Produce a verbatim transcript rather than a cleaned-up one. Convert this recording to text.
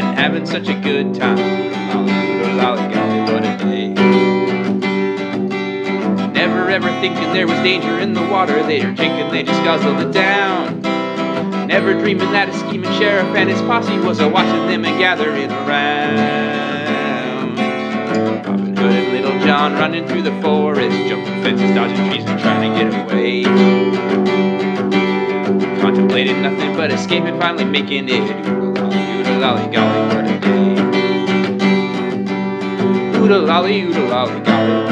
glad, having such a good time. Oodalolly, golly, what a day. Never ever thinking there was danger in the water. They were drinking, they just guzzled it down. Never dreaming that a scheming sheriff and his posse was a watching them and gathering around. Robin Hood and Little John running through the forest, jumping fences, dodging trees, and trying to get away. Contemplated nothing but escaping, finally making it. Oodalolly, golly, what a day. Oodalolly, oodalolly, golly.